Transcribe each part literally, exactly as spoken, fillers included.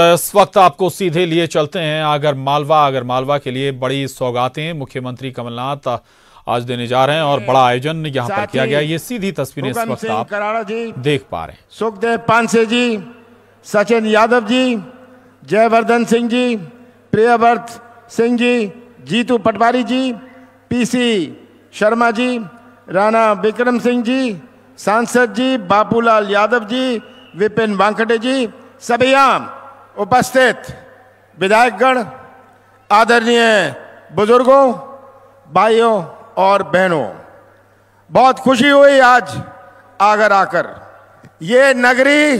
इस वक्त आपको सीधे लिए चलते हैं आगर मालवा। आगर मालवा के लिए बड़ी सौगातें मुख्यमंत्री कमलनाथ आज देने जा रहे हैं और बड़ा आयोजन यहाँ पर किया गया। ये सीधी तस्वीरें इस वक्त आप देख पा रहे हैं। सुखदेव पांचे जी, सचिन यादव जी, जयवर्धन सिंह जी, प्रियव्रत सिंह जी, जीतू पटवारी जी, पी सी शर्मा जी, राणा विक्रम सिंह जी, सांसद जी, बाबूलाल यादव जी, विपिन वांकड़े जी, सभी आम उपस्थित विधायकगण, आदरणीय बुजुर्गों, भाइयों और बहनों, बहुत खुशी हुई आज आगर आकर। ये नगरी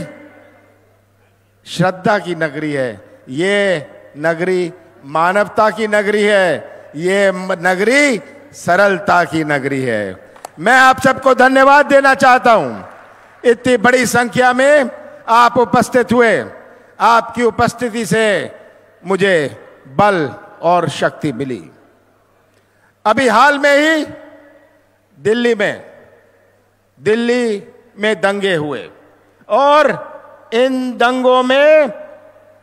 श्रद्धा की नगरी है, ये नगरी मानवता की नगरी है, ये नगरी सरलता की नगरी है। मैं आप सबको धन्यवाद देना चाहता हूं, इतनी बड़ी संख्या में आप उपस्थित हुए। आपकी उपस्थिति से मुझे बल और शक्ति मिली। अभी हाल में ही दिल्ली में दिल्ली में दंगे हुए और इन दंगों में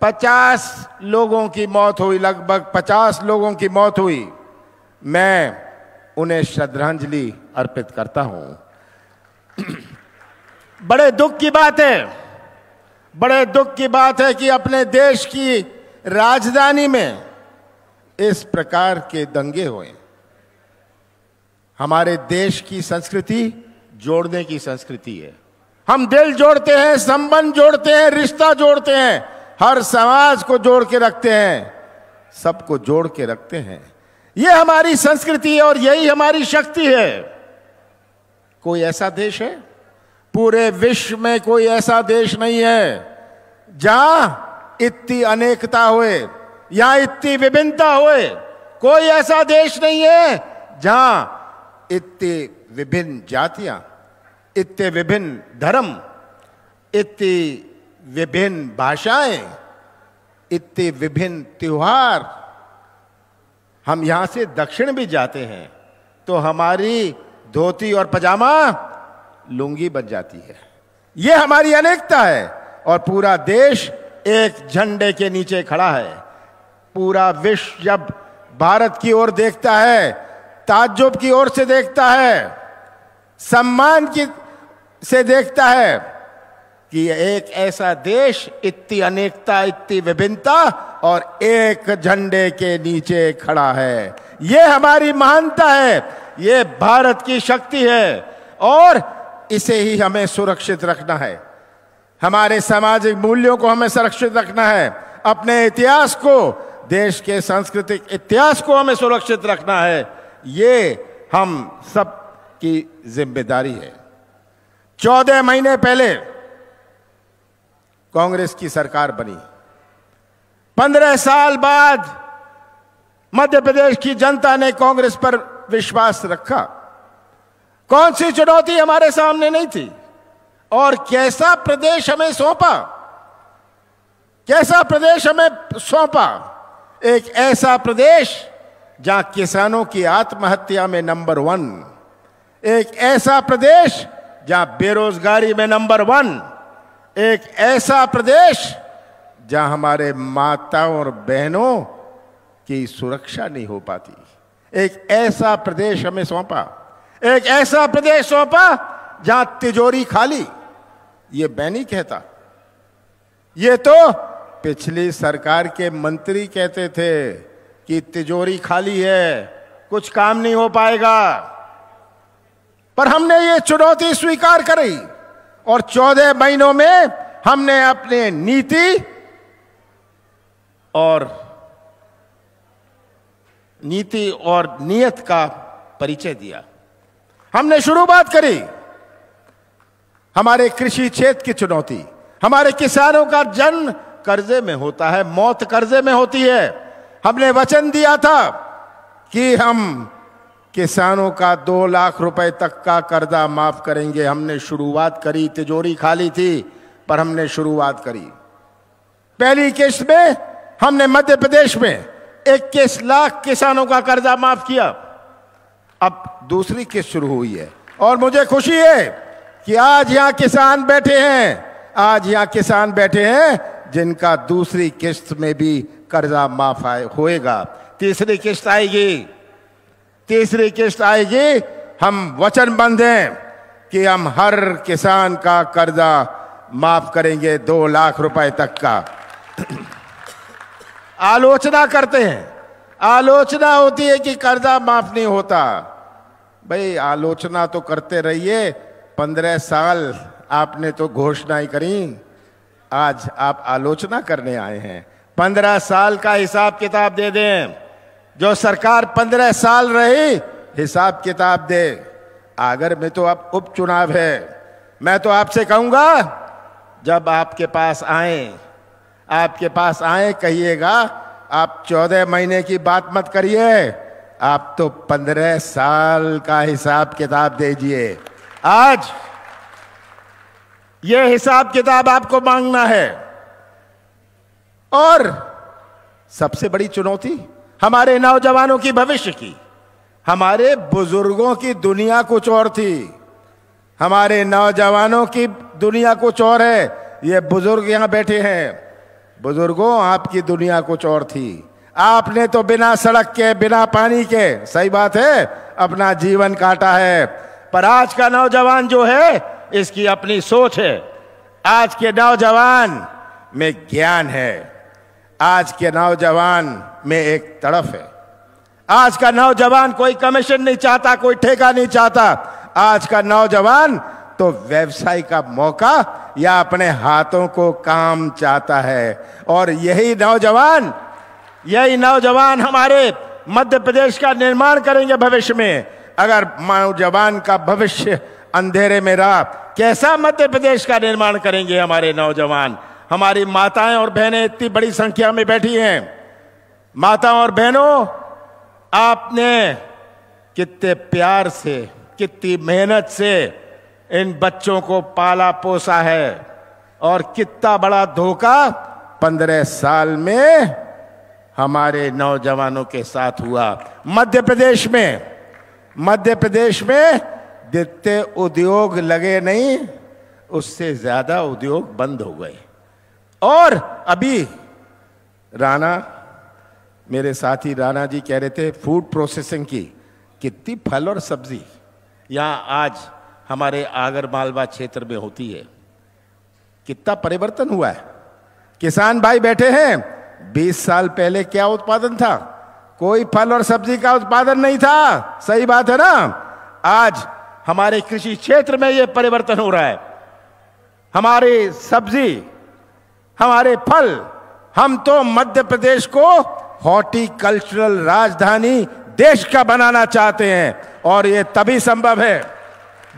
पचास लोगों की मौत हुई, लगभग पचास लोगों की मौत हुई। मैं उन्हें श्रद्धांजलि अर्पित करता हूं। बड़े दुख की बात है, बड़े दुख की बात है कि अपने देश की राजधानी में इस प्रकार के दंगे हुए। हमारे देश की संस्कृति जोड़ने की संस्कृति है। हम दिल जोड़ते हैं, संबंध जोड़ते हैं, रिश्ता जोड़ते हैं, हर समाज को जोड़ के रखते हैं, सबको जोड़ के रखते हैं। ये हमारी संस्कृति है और यही हमारी शक्ति है। कोई ऐसा देश है पूरे विश्व में, कोई ऐसा देश नहीं है जहां इतनी अनेकता होए, यहां इतनी विभिन्नता होए। कोई ऐसा देश नहीं है जहां इतनी विभिन्न जातियां, इतने विभिन्न धर्म, इतनी विभिन्न भाषाएं, इतने विभिन्न त्योहार। हम यहां से दक्षिण भी जाते हैं तो हमारी धोती और पजामा लुंगी बन जाती है। ये हमारी अनेकता है और पूरा देश एक झंडे के नीचे खड़ा है। पूरा विश्व जब भारत की ओर देखता है, ताज्जुब की ओर से देखता है, सम्मान की से देखता है कि एक ऐसा देश इतनी अनेकता, इतनी विभिन्नता और एक झंडे के नीचे खड़ा है। ये हमारी महानता है, ये भारत की शक्ति है और इसे ही हमें सुरक्षित रखना है। हमारे सामाजिक मूल्यों को हमें सुरक्षित रखना है, अपने इतिहास को, देश के सांस्कृतिक इतिहास को हमें सुरक्षित रखना है। ये हम सब की जिम्मेदारी है। चौदह महीने पहले कांग्रेस की सरकार बनी, पंद्रह साल बाद मध्य प्रदेश की जनता ने कांग्रेस पर विश्वास रखा। कौन सी चुनौती हमारे सामने नहीं थी और कैसा प्रदेश हमें सौंपा, कैसा प्रदेश हमें सौंपा। एक ऐसा प्रदेश जहां किसानों की आत्महत्या में नंबर वन, एक ऐसा प्रदेश जहां बेरोजगारी में नंबर वन, एक ऐसा प्रदेश जहां हमारे माताओं और बहनों की सुरक्षा नहीं हो पाती। एक ऐसा प्रदेश हमें सौंपा, एक ऐसा प्रदेश सौंपा जहां तिजोरी खाली। ये मैं नहीं कहता, ये तो पिछली सरकार के मंत्री कहते थे कि तिजोरी खाली है, कुछ काम नहीं हो पाएगा। पर हमने ये चुनौती स्वीकार करी और चौदह महीनों में हमने अपने नीति और नीति और नियत का परिचय दिया। हमने शुरुआत करी हमारे कृषि क्षेत्र की चुनौती। हमारे किसानों का जन्म कर्जे में होता है, मौत कर्जे में होती है। हमने वचन दिया था कि हम किसानों का दो लाख रुपए तक का कर्जा माफ करेंगे। हमने शुरुआत करी, तिजोरी खाली थी पर हमने शुरुआत करी। पहली किस्त में हमने मध्य प्रदेश में इक्कीस लाख किसानों का कर्जा माफ किया। अब दूसरी किस्त शुरू हुई है और मुझे खुशी है कि आज यहाँ किसान बैठे हैं, आज यहाँ किसान बैठे हैं जिनका दूसरी किस्त में भी कर्जा माफ होएगा। तीसरी किस्त आएगी, तीसरी किस्त आएगी। हम वचनबद्ध हैं कि हम हर किसान का कर्जा माफ करेंगे दो लाख रुपए तक का। आलोचना करते हैं, आलोचना होती है कि कर्जा माफ नहीं होता। भाई आलोचना तो करते रहिए, पंद्रह साल आपने तो घोषणाएं करी, आज आप आलोचना करने आए हैं। पंद्रह साल का हिसाब किताब दे दें, जो सरकार पंद्रह साल रही हिसाब किताब दे। आगर में तो अब उपचुनाव है, मैं तो आपसे कहूंगा जब आपके पास आए, आपके पास आए कहिएगा आप चौदह महीने की बात मत करिए, आप तो पंद्रह साल का हिसाब किताब दीजिए। आज ये हिसाब किताब आपको मांगना है। और सबसे बड़ी चुनौती हमारे नौजवानों की, भविष्य की, हमारे बुजुर्गों की दुनिया कुछ और थी, हमारे नौजवानों की दुनिया कुछ और है। ये बुजुर्ग यहाँ बैठे हैं, बुजुर्गों आपकी दुनिया कुछ और थी। आपने तो बिना सड़क के, बिना पानी के, सही बात है, अपना जीवन काटा है। पर आज का नौजवान जो है इसकी अपनी सोच है, आज के नौजवान में ज्ञान है, आज के नौजवान में एक तड़फ है। आज का नौजवान कोई कमीशन नहीं चाहता, कोई ठेका नहीं चाहता। आज का नौजवान तो व्यवसाय का मौका या अपने हाथों को काम चाहता है। और यही नौजवान, यही नौजवान हमारे मध्य प्रदेश का निर्माण करेंगे भविष्य में। अगर नौजवान का भविष्य अंधेरे में रहा, कैसा मध्य प्रदेश का निर्माण करेंगे हमारे नौजवान। हमारी माताएं और बहनें इतनी बड़ी संख्या में बैठी हैं। माताओं और बहनों, आपने कितने प्यार से, कितनी मेहनत से इन बच्चों को पाला पोसा है, और कितना बड़ा धोखा पंद्रह साल में हमारे नौजवानों के साथ हुआ। मध्य प्रदेश में, मध्य प्रदेश में जितने उद्योग लगे नहीं, उससे ज्यादा उद्योग बंद हो गए। और अभी राणा, मेरे साथी राणा जी कह रहे थे फूड प्रोसेसिंग की, कितनी फल और सब्जी यहाँ आज हमारे आगर मालवा क्षेत्र में होती है। कितना परिवर्तन हुआ है। किसान भाई बैठे हैं, बीस साल पहले क्या उत्पादन था? कोई फल और सब्जी का उत्पादन नहीं था, सही बात है ना। आज हमारे कृषि क्षेत्र में ये परिवर्तन हो रहा है। हमारी सब्जी, हमारे फल, हम तो मध्य प्रदेश को हॉर्टिकल्चरल राजधानी देश का बनाना चाहते हैं। और ये तभी संभव है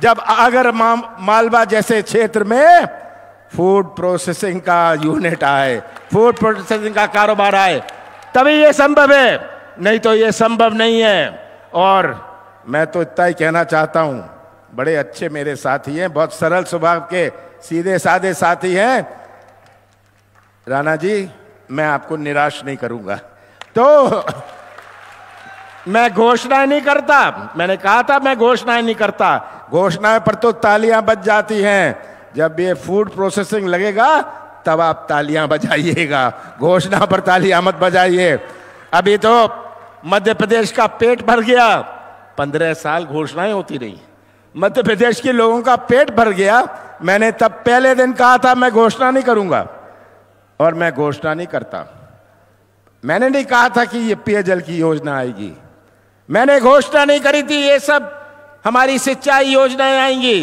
जब आगर मालवा जैसे क्षेत्र में फूड प्रोसेसिंग का यूनिट आए, फूड प्रोसेसिंग का कारोबार आए, तभी ये संभव है, नहीं तो ये संभव नहीं है। और मैं तो इतना ही कहना चाहता हूँ, बड़े अच्छे मेरे साथी हैं, बहुत सरल स्वभाव के, सीधे साधे साथी हैं। राणा जी, मैं आपको निराश नहीं करूंगा, तो मैं घोषणाएं नहीं करता। मैंने कहा था मैं घोषणाएं नहीं करता, घोषणाएं पर तो तालियां बज जाती हैं। जब ये फूड प्रोसेसिंग लगेगा तब आप तालियां बजाइएगा, घोषणा पर तालियां मत बजाइए। अभी तो मध्य प्रदेश का पेट भर गया, पंद्रह साल घोषणाएं होती रही, मध्य प्रदेश के लोगों का पेट भर गया। मैंने तब पहले दिन कहा था मैं घोषणा नहीं करूंगा, और मैं घोषणा नहीं करता। मैंने नहीं कहा था कि ये पेयजल की योजना आएगी, मैंने घोषणा नहीं करी थी ये सब हमारी सिंचाई योजनाएं आएंगी।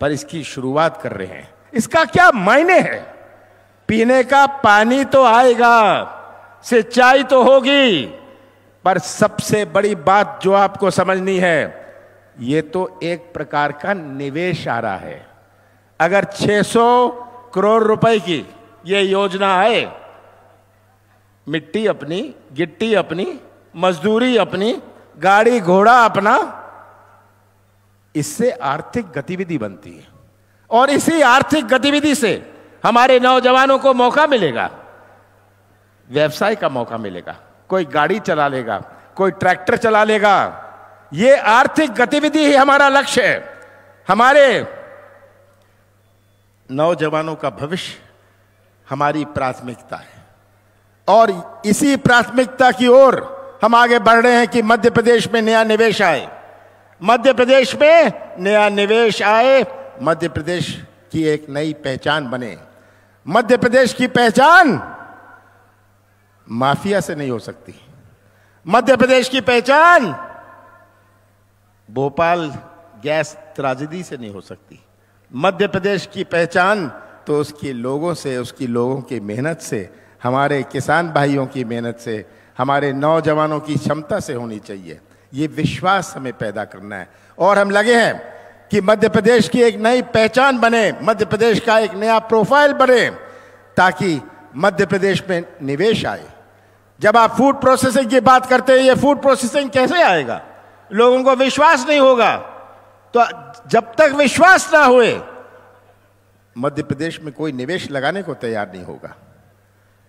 पर इसकी शुरुआत कर रहे हैं, इसका क्या मायने है? पीने का पानी तो आएगा, सिंचाई तो होगी, पर सबसे बड़ी बात जो आपको समझनी है, ये तो एक प्रकार का निवेश आ रहा है। अगर छह सौ करोड़ रुपए की ये योजना है, मिट्टी अपनी, गिट्टी अपनी, मजदूरी अपनी, गाड़ी घोड़ा अपना, इससे आर्थिक गतिविधि बनती है। और इसी आर्थिक गतिविधि से हमारे नौजवानों को मौका मिलेगा, व्यवसाय का मौका मिलेगा। कोई गाड़ी चला लेगा, कोई ट्रैक्टर चला लेगा। ये आर्थिक गतिविधि ही हमारा लक्ष्य है। हमारे नौजवानों का भविष्य हमारी प्राथमिकता है और इसी प्राथमिकता की ओर हम आगे बढ़ रहे हैं कि मध्य प्रदेश में नया निवेश आए, मध्य प्रदेश में नया निवेश आए, मध्य प्रदेश की एक नई पहचान बने। मध्य प्रदेश की पहचान माफिया से नहीं हो सकती, मध्य प्रदेश की पहचान भोपाल गैस त्रासदी से नहीं हो सकती, मध्य प्रदेश की पहचान तो उसके लोगों से, उसकी लोगों की मेहनत से, हमारे किसान भाइयों की मेहनत से, हमारे नौजवानों की क्षमता से होनी चाहिए। ये विश्वास हमें पैदा करना है और हम लगे हैं कि मध्य प्रदेश की एक नई पहचान बने, मध्य प्रदेश का एक नया प्रोफाइल बने, ताकि मध्य प्रदेश में निवेश आए। जब आप फूड प्रोसेसिंग की बात करते हैं, ये फूड प्रोसेसिंग कैसे आएगा? लोगों को विश्वास नहीं होगा, तो जब तक विश्वास ना हुए मध्य प्रदेश में कोई निवेश लगाने को तैयार नहीं होगा।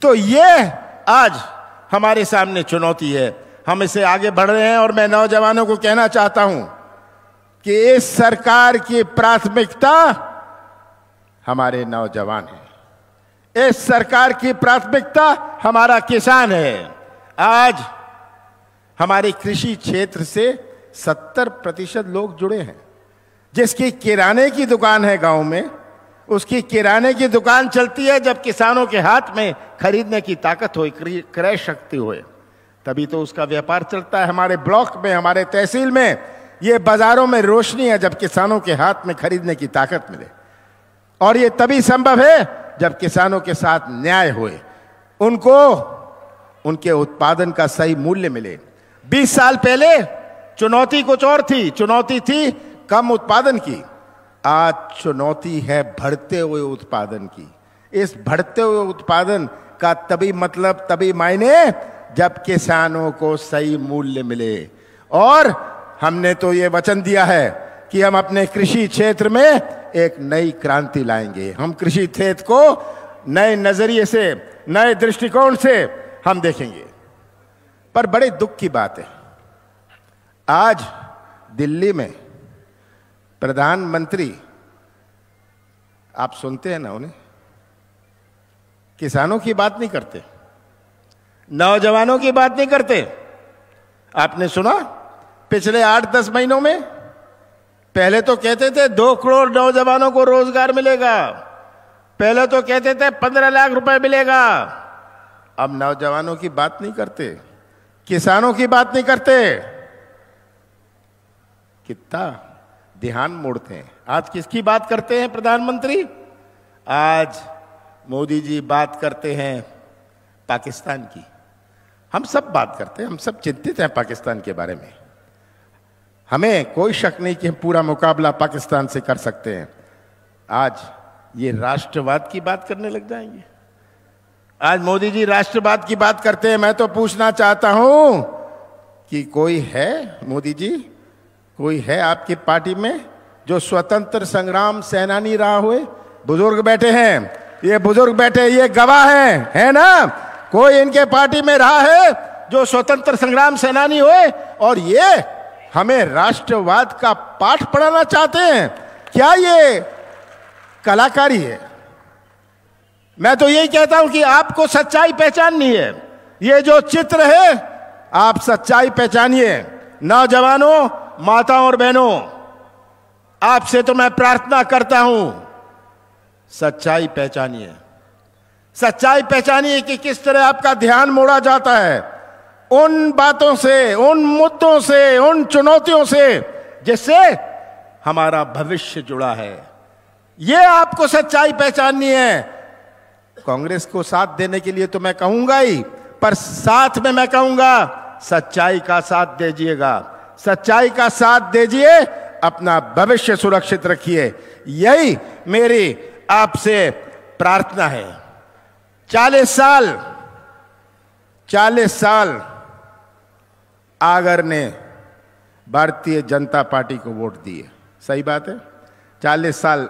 तो ये आज हमारे सामने चुनौती है, हम इसे आगे बढ़ रहे हैं और मैं नौजवानों को कहना चाहता हूं कि इस सरकार की प्राथमिकता हमारे नौजवान है, इस सरकार की प्राथमिकता हमारा किसान है। आज हमारे कृषि क्षेत्र से सत्तर प्रतिशत लोग जुड़े हैं। जिसकी किराने की दुकान है गांव में, उसकी किराने की दुकान चलती है जब किसानों के हाथ में खरीदने की ताकत हो, क्रय शक्ति हो, तभी तो उसका व्यापार चलता है। हमारे ब्लॉक में, हमारे तहसील में ये बाजारों में रोशनी है जब किसानों के हाथ में खरीदने की ताकत मिले, और ये तभी संभव है जब किसानों के साथ न्याय होए, उनको उनके उत्पादन का सही मूल्य मिले। बीस साल पहले चुनौती कुछ और थी, चुनौती थी कम उत्पादन की, आज चुनौती है बढ़ते हुए उत्पादन की। इस बढ़ते हुए उत्पादन का तभी मतलब, तभी मायने जब किसानों को सही मूल्य मिले। और हमने तो ये वचन दिया है कि हम अपने कृषि क्षेत्र में एक नई क्रांति लाएंगे, हम कृषि क्षेत्र को नए नजरिए से, नए दृष्टिकोण से हम देखेंगे। पर बड़े दुख की बात है, आज दिल्ली में प्रधानमंत्री, आप सुनते हैं ना, उन्हें किसानों की बात नहीं करते, नौजवानों की बात नहीं करते। आपने सुना पिछले आठ दस महीनों में, पहले तो कहते थे दो करोड़ नौजवानों को रोजगार मिलेगा, पहले तो कहते थे पंद्रह लाख रुपए मिलेगा, अब नौजवानों की बात नहीं करते, किसानों की बात नहीं करते। कितना ध्यान मोड़ते हैं। आज किसकी बात करते हैं प्रधानमंत्री? आज मोदी जी बात करते हैं पाकिस्तान की। हम सब बात करते हैं, हम सब चिंतित हैं पाकिस्तान के बारे में, हमें कोई शक नहीं कि हम पूरा मुकाबला पाकिस्तान से कर सकते हैं। आज ये राष्ट्रवाद की बात करने लग जाएंगे, आज मोदी जी राष्ट्रवाद की बात करते हैं। मैं तो पूछना चाहता हूं कि कोई है मोदी जी, कोई है आपकी पार्टी में जो स्वतंत्र संग्राम सेनानी रहा हुए? बुजुर्ग बैठे हैं, ये बुजुर्ग बैठे, ये गवाह हैं, है ना? कोई इनके पार्टी में रहा है जो स्वतंत्र संग्राम सेनानी हुए और ये हमें राष्ट्रवाद का पाठ पढ़ाना चाहते हैं? क्या ये कलाकारी है? मैं तो यही कहता हूं कि आपको सच्चाई पहचाननी है। ये जो चित्र है, आप सच्चाई पहचानिए। नौजवानों, माताओं और बहनों, आपसे तो मैं प्रार्थना करता हूं, सच्चाई पहचानिए, सच्चाई पहचानिए कि किस तरह आपका ध्यान मोड़ा जाता है उन बातों से, उन मुद्दों से, उन चुनौतियों से जिससे हमारा भविष्य जुड़ा है। यह आपको सच्चाई पहचाननी है। कांग्रेस को साथ देने के लिए तो मैं कहूंगा ही, पर साथ में मैं कहूंगा सच्चाई का साथ दीजिएगा, सच्चाई का साथ दीजिए, अपना भविष्य सुरक्षित रखिए। यही मेरी आपसे प्रार्थना है। चालीस साल चालीस साल आगर ने भारतीय जनता पार्टी को वोट दिए, सही बात है। चालीस साल,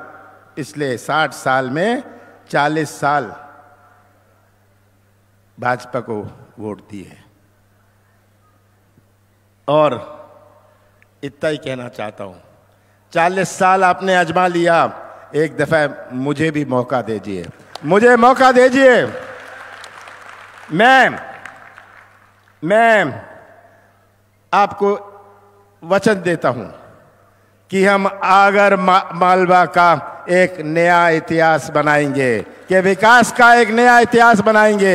पिछले साठ साल में चालीस साल भाजपा को वोट दिए। और इतना ही कहना चाहता हूं, चालीस साल आपने आजमा लिया, एक दफा मुझे भी मौका दीजिए। मुझे मौका दीजिए। मैं मैं आपको वचन देता हूं कि हम आगर मालवा का एक नया इतिहास बनाएंगे, कि विकास का एक नया इतिहास बनाएंगे।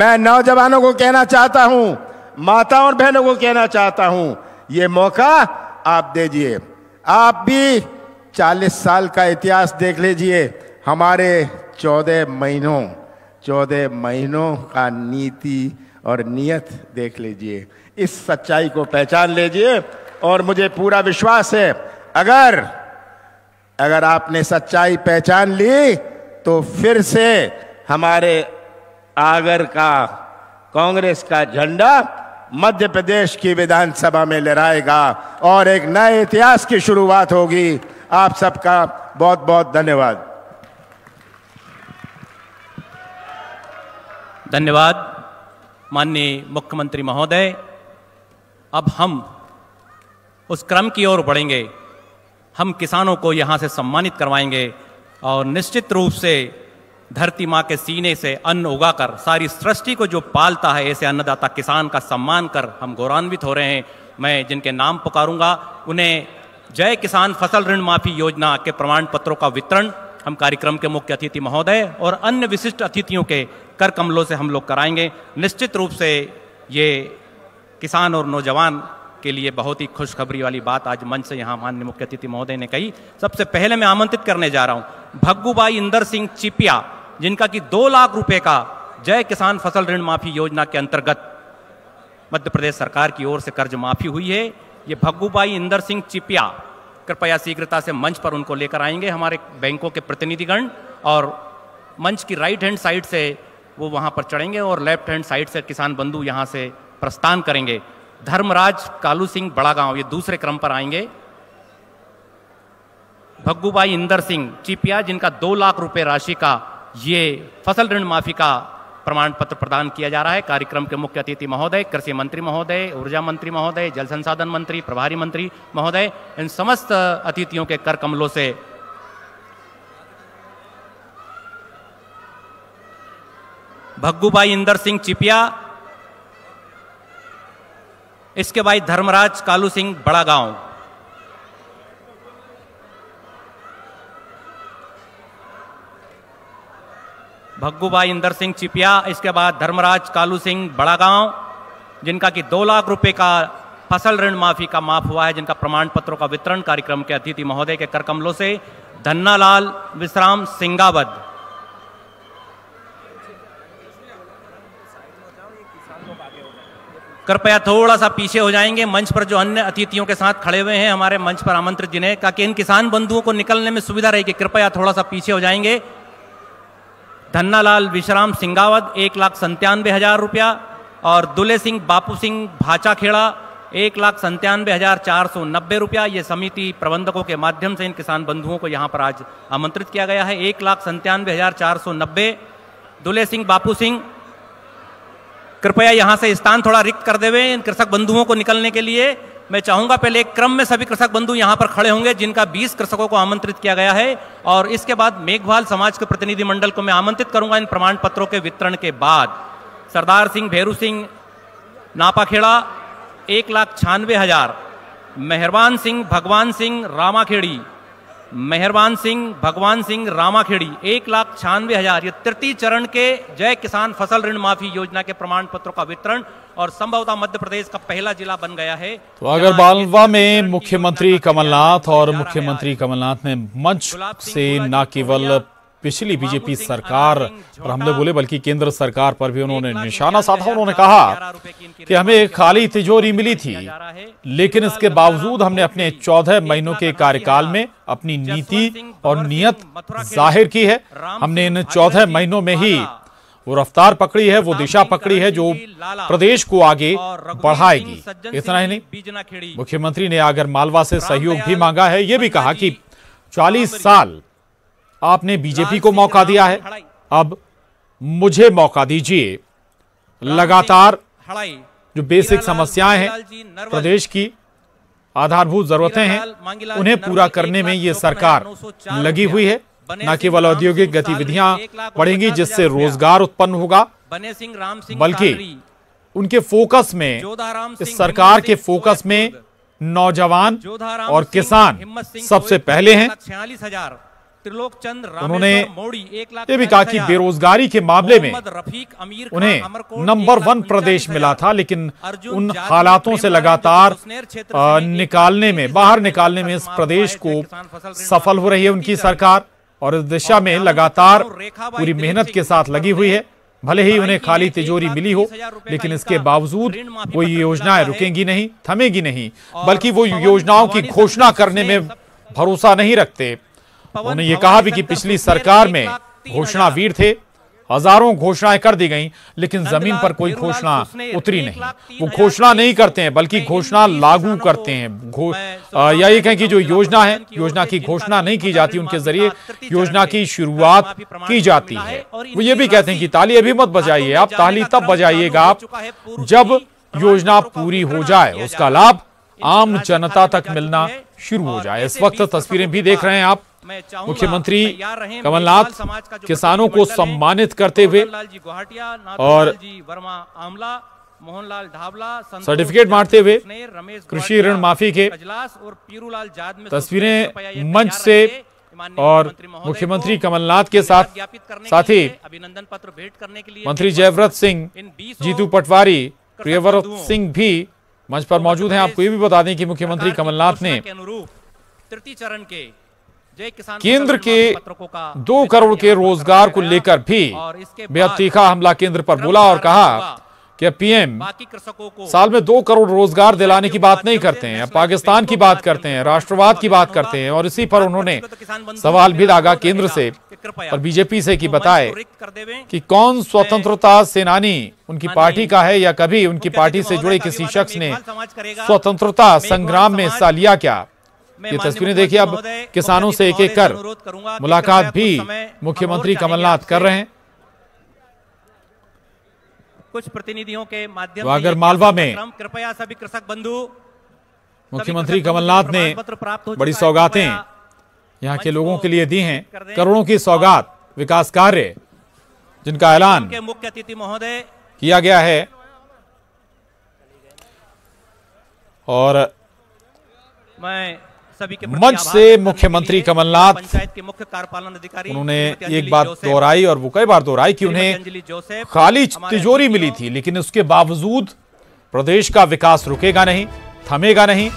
मैं नौजवानों को कहना चाहता हूं, माताओं और बहनों को कहना चाहता हूं, ये मौका आप दीजिए। आप भी चालीस साल का इतिहास देख लीजिए। हमारे चौदह महीनों चौदह महीनों का नीति और नियत देख लीजिए। इस सच्चाई को पहचान लीजिए और मुझे पूरा विश्वास है, अगर अगर आपने सच्चाई पहचान ली तो फिर से हमारे आगर का कांग्रेस का झंडा मध्य प्रदेश की विधानसभा में लहराएगा और एक नए इतिहास की शुरुआत होगी। आप सबका बहुत बहुत धन्यवाद। धन्यवाद माननीय मुख्यमंत्री महोदय। अब हम उस क्रम की ओर बढ़ेंगे। हम किसानों को यहाँ से सम्मानित करवाएंगे और निश्चित रूप से धरती माँ के सीने से अन्न उगाकर सारी सृष्टि को जो पालता है, ऐसे अन्नदाता किसान का सम्मान कर हम गौरवान्वित हो रहे हैं। मैं जिनके नाम पुकारूंगा उन्हें जय किसान फसल ऋण माफी योजना के प्रमाण पत्रों का वितरण हम कार्यक्रम के मुख्य अतिथि महोदय और अन्य विशिष्ट अतिथियों के कर कमलों से हम लोग कराएंगे। निश्चित रूप से ये किसान और नौजवान के लिए बहुत ही खुशखबरी वाली बात आज मंच से यहाँ माननीय मुख्य अतिथि महोदय ने कही। सबसे पहले मैं आमंत्रित करने जा रहा हूँ भग्गूबाई इंदर सिंह चिपिया, जिनका कि दो लाख रुपए का जय किसान फसल ऋण माफी योजना के अंतर्गत मध्य प्रदेश सरकार की ओर से कर्ज माफी हुई है। ये भग्गूबाई इंदर सिंह चिपिया कृपया शीघ्रता से मंच पर उनको लेकर आएंगे हमारे बैंकों के प्रतिनिधिगण, और मंच की राइट हैंड साइड से वो वहाँ पर चढ़ेंगे और लेफ्ट हैंड साइड से किसान बंधु यहाँ से प्रस्थान करेंगे। धर्मराज कालू सिंह बड़ागांव ये दूसरे क्रम पर आएंगे। भग्गूबाई इंदर सिंह चिपिया जिनका दो लाख रुपए राशि का ये फसल ऋण माफी का प्रमाण पत्र प्रदान किया जा रहा है। कार्यक्रम के मुख्य अतिथि महोदय, कृषि मंत्री महोदय, ऊर्जा मंत्री महोदय, जल संसाधन मंत्री, प्रभारी मंत्री महोदय, इन समस्त अतिथियों के कर कमलों से भग्गूबाई इंदर सिंह चिपिया, इसके बाद धर्मराज कालू सिंह बड़ागांव, भग्गूबाई इंदर सिंह चिपिया, इसके बाद धर्मराज कालू सिंह बड़ागांव जिनका कि दो लाख रुपए का फसल ऋण माफी का माफ हुआ है, जिनका प्रमाण पत्रों का वितरण कार्यक्रम के अतिथि महोदय के कर कमलों से धन्नालाल विश्राम सिंगावत, कृपया थोड़ा सा पीछे हो जाएंगे मंच पर जो अन्य अतिथियों के साथ खड़े हुए हैं हमारे मंच पर आमंत्रित जिन्हें, ताकि इन किसान बंधुओं को निकलने में सुविधा रहेगी, कृपया थोड़ा सा पीछे हो जाएंगे। धन्नालाल विश्राम सिंगावत एक लाख संतानवे हजार रुपया और दुले सिंह बापू सिंह भाचा खेड़ा एक लाख संतानवे हजार चार सौ नब्बे रुपया। ये समिति प्रबंधकों के माध्यम से इन किसान बंधुओं को यहाँ पर आज आमंत्रित किया गया है। एक लाख संतानवे हजार चार सौ नब्बे दुले सिंह बापू सिंह, कृपया यहाँ से स्थान थोड़ा रिक्त कर देवे इन कृषक बंधुओं को निकलने के लिए। मैं चाहूंगा पहले एक क्रम में सभी कृषक बंधु यहाँ पर खड़े होंगे, जिनका बीस कृषकों को आमंत्रित किया गया है, और इसके बाद मेघवाल समाज के प्रतिनिधि मंडल को मैं आमंत्रित करूंगा। इन प्रमाण पत्रों के वितरण के बाद सरदार सिंह भैरू सिंह नापाखेड़ा एक लाख छियानवे हजार, मेहरबान सिंह भगवान सिंह रामाखेड़ी, मेहरबान सिंह भगवान सिंह रामाखेड़ी एक लाख छियानवे हजार। ये तृतीय चरण के जय किसान फसल ऋण माफी योजना के प्रमाण पत्रों का वितरण और संभवतः ममध्य प्रदेश का पहला जिला बन गया है। तो आगर मालवा में मुख्यमंत्री कमलनाथ और मुख्यमंत्री कमलनाथ ने मंच से न केवल पिछली बीजेपी सरकार पर हमले बोले बल्कि केंद्र सरकार पर भी उन्होंने निशाना साधा। उन्होंने कहा कि हमें खाली तिजोरी मिली थी, लेकिन इसके बावजूद हमने अपने चौदह महीनों के कार्यकाल में अपनी नीति और नियत जाहिर की है। हमने इन चौदह महीनों में ही वो रफ्तार पकड़ी है, वो दिशा पकड़ी है जो प्रदेश को आगे बढ़ाएगी। इतना ही नहीं, मुख्यमंत्री ने आगर मालवा से सहयोग भी मांगा है। ये भी कहा कि चालीस साल आपने बीजेपी को मौका दिया है, अब मुझे मौका दीजिए। लगातार जो बेसिक समस्याएं हैं प्रदेश की, आधारभूत जरूरतें हैं, उन्हें पूरा करने में ये सरकार लगी हुई है। न केवल औद्योगिक गतिविधियां बढ़ेंगी जिससे रोजगार उत्पन्न होगा, बल्कि उनके फोकस में, इस सरकार के फोकस में नौजवान और किसान सबसे पहले हैं। उन्होंने ये भी कहा कि बेरोजगारी के मामले में उन्हें नंबर वन प्रदेश मिला था, लेकिन उन हालातों से लगातार निकालने में, बाहर निकालने में इस प्रदेश को सफल हो रही है उनकी सरकार, और इस दिशा में लगातार पूरी मेहनत के साथ लगी हुई है। भले ही उन्हें खाली तिजोरी मिली हो, लेकिन इसके बावजूद वो ये योजनाएं रुकेंगी नहीं, थमेगी नहीं, बल्कि वो योजनाओं की घोषणा करने में भरोसा नहीं रखते। उन्होंने ये कहा भी कि पिछली सरकार में घोषणावीर थे, हजारों घोषणाएं कर दी गईं, लेकिन जमीन पर कोई घोषणा उतरी नहीं। वो घोषणा नहीं करते हैं, बल्कि घोषणा लागू करते हैं, या ये कहें कि जो योजना है, योजना की घोषणा नहीं की जाती, उनके जरिए योजना की शुरुआत की जाती है। वो ये भी कहते हैं कि ताली अभी मत बजाइए, आप ताली तब बजाइएगा आप जब योजना पूरी हो जाए, उसका लाभ आम जनता तक मिलना शुरू हो जाए। इस वक्त तस्वीरें भी देख रहे हैं आप, मुख्यमंत्री कमलनाथ किसानों को सम्मानित करते हुए और सर्टिफिकेट बांटते हुए कृषि ऋण माफी के तस्वीरें मंच से और मुख्यमंत्री कमलनाथ के साथ साथ ही अभिनंदन पत्र भेंट करने के लिए मंत्री जयवर्धन सिंह, जीतू पटवारी, प्रियव्रत सिंह भी मंच पर मौजूद हैं। आपको ये भी बता दें कि मुख्यमंत्री कमलनाथ ने तृतीय चरण के केंद्र के दो करोड़ के रोजगार को लेकर भी बेहद तीखा हमला केंद्र पर बोला और कहा कि पीएम साल में दो करोड़ रोजगार दिलाने की बात नहीं करते हैं, पाकिस्तान की बात करते हैं, राष्ट्रवाद की बात करते हैं। और इसी पर उन्होंने सवाल भी दागा केंद्र से और बीजेपी से कि बताए कि कौन स्वतंत्रता सेनानी उनकी पार्टी का है या कभी उनकी पार्टी से जुड़े किसी शख्स ने स्वतंत्रता संग्राम में हिस्सा लिया क्या। ये तस्वीरें देखिए। अब किसानों से एक एक कर मुलाकात भी मुख्यमंत्री कमलनाथ कर रहे हैं। कुछ प्रतिनिधियों के माध्यम से आगर मालवा में कृपया सभी कृषक बंधु मुख्यमंत्री कमलनाथ ने बड़ी सौगातें यहाँ के लोगों के लिए दी हैं, करोड़ों की सौगात, विकास कार्य जिनका ऐलान मुख्य अतिथि महोदय किया गया है। और मैं मंच से मुख्यमंत्री कमलनाथ के मुख्य कार्यपालन अधिकारी उन्होंने एक बात दोहराई और वो कई बार दोहराई कि उन्हें खाली तिजोरी मिली थी, लेकिन उसके बावजूद प्रदेश का विकास रुकेगा नहीं, थमेगा नहीं।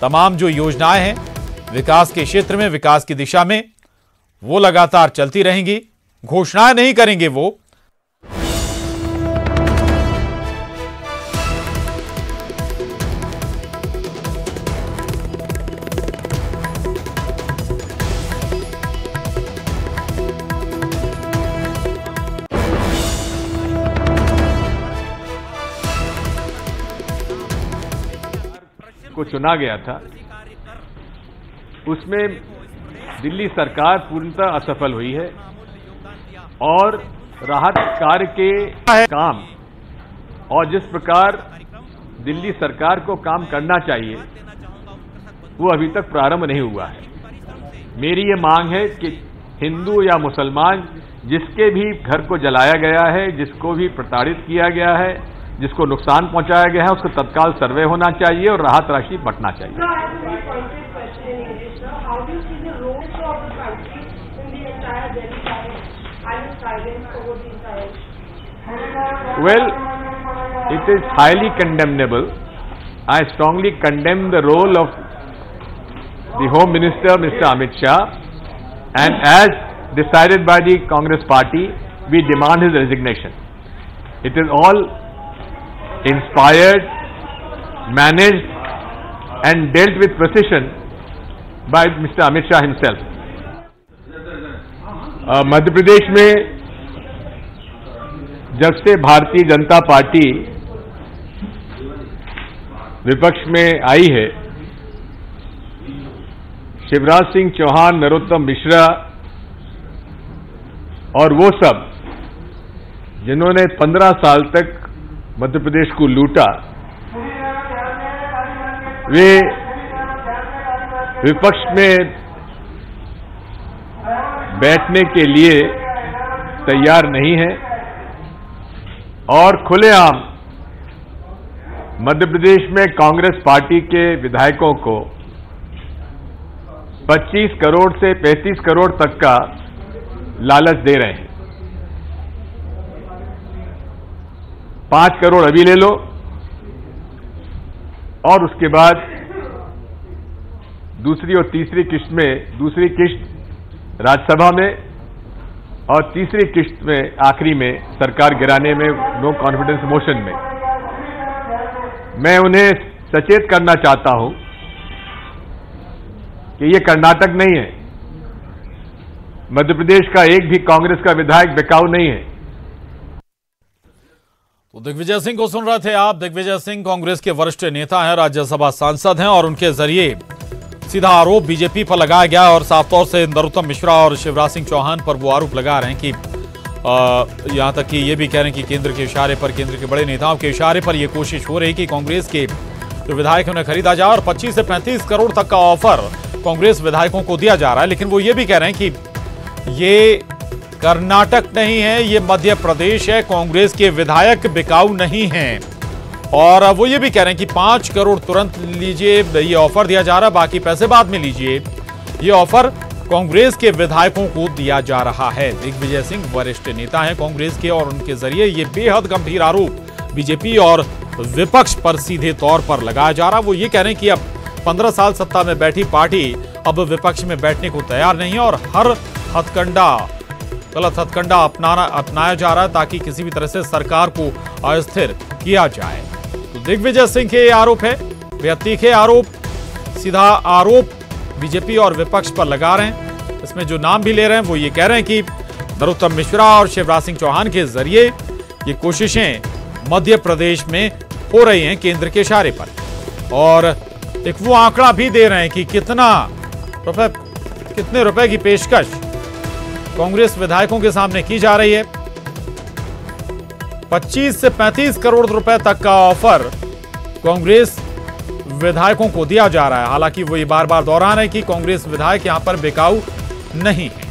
तमाम जो योजनाएं हैं विकास के क्षेत्र में, विकास की दिशा में, वो लगातार चलती रहेंगी, घोषणाएं नहीं करेंगे वो। को चुना गया था, उसमें दिल्ली सरकार पूर्णतः असफल हुई है और राहत कार्य के काम और जिस प्रकार दिल्ली सरकार को काम करना चाहिए वो अभी तक प्रारंभ नहीं हुआ है। मेरी ये मांग है कि हिंदू या मुसलमान जिसके भी घर को जलाया गया है, जिसको भी प्रताड़ित किया गया है, जिसको नुकसान पहुंचाया गया है, उसको तत्काल सर्वे होना चाहिए और राहत राशि बंटना चाहिए। Well, it is highly condemnable. I strongly condemn the role of the home minister mister Amit Shah and as decided by the Congress party we demand his resignation. It is all inspired, managed and dealt with precision by Mister Amit Shah himself. Uh, Madhya Pradesh में जब से Bharatiya Janata party विपक्ष में आई है, शिवराज सिंह चौहान, नरोत्तम मिश्रा और वो सब जिन्होंने पंद्रह साल तक मध्य प्रदेश को लूटा, वे विपक्ष में बैठने के लिए तैयार नहीं है और खुलेआम मध्य प्रदेश में कांग्रेस पार्टी के विधायकों को पच्चीस करोड़ से पैंतीस करोड़ तक का लालच दे रहे हैं। पांच करोड़ अभी ले लो और उसके बाद दूसरी और तीसरी किश्त में, दूसरी किश्त राज्यसभा में और तीसरी किश्त में आखिरी में सरकार गिराने में, नो कॉन्फिडेंस मोशन में। मैं उन्हें सचेत करना चाहता हूं कि ये कर्नाटक नहीं है, मध्य प्रदेश का एक भी कांग्रेस का विधायक बेकाऊ नहीं है। तो दिग्विजय सिंह को सुन रहे थे आप। दिग्विजय सिंह कांग्रेस के वरिष्ठ नेता हैं, राज्यसभा सांसद हैं और उनके जरिए सीधा आरोप बीजेपी पर लगाया गया और साफ तौर से नरोत्तम मिश्रा और शिवराज सिंह चौहान पर वो आरोप लगा रहे हैं कि यहां तक कि ये भी कह रहे हैं कि केंद्र के इशारे पर, केंद्र के बड़े नेताओं के इशारे पर यह कोशिश हो रही कि कांग्रेस के जो विधायक उन्हें खरीदा जाए और पच्चीस से पैंतीस करोड़ तक का ऑफर कांग्रेस विधायकों को दिया जा रहा है। लेकिन वो ये भी कह रहे हैं कि ये कर्नाटक नहीं है, ये मध्य प्रदेश है, कांग्रेस के विधायक बिकाऊ नहीं हैं। और वो ये भी कह रहे हैं कि पांच करोड़ तुरंत लीजिए, ये ऑफर दिया जा रहा है, बाकी पैसे बाद में लीजिए, ये ऑफर कांग्रेस के विधायकों को दिया जा रहा है। दिग्विजय सिंह वरिष्ठ नेता हैं कांग्रेस के और उनके जरिए ये बेहद गंभीर आरोप बीजेपी और विपक्ष पर सीधे तौर पर लगाया जा रहा है। वो ये कह रहे हैं कि अब पंद्रह साल सत्ता में बैठी पार्टी अब विपक्ष में बैठने को तैयार नहीं है और हर हथकंडा, गलत हथकंडा अपनाना अपनाया जा रहा है ताकि किसी भी तरह से सरकार को अस्थिर किया जाए। तो दिग्विजय सिंह के ये आरोप है, बेहद तीखे आरोप, सीधा आरोप बीजेपी और विपक्ष पर लगा रहे हैं। इसमें जो नाम भी ले रहे हैं वो ये कह रहे हैं कि नरोत्तम मिश्रा और शिवराज सिंह चौहान के जरिए ये कोशिशें मध्य प्रदेश में हो रही हैं केंद्र के इशारे पर। और एक वो आंकड़ा भी दे रहे हैं कि कितना रुपए, कितने रुपए की पेशकश कांग्रेस विधायकों के सामने की जा रही है। पच्चीस से पैंतीस करोड़ रुपए तक का ऑफर कांग्रेस विधायकों को दिया जा रहा है। हालांकि वो ये बार बार दोहरा रहे हैं कि कांग्रेस विधायक यहां पर बेकाऊ नहीं है।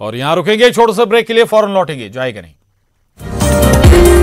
और यहां रुकेंगे छोटे से ब्रेक के लिए, फौरन लौटेंगे, जाएगा नहीं।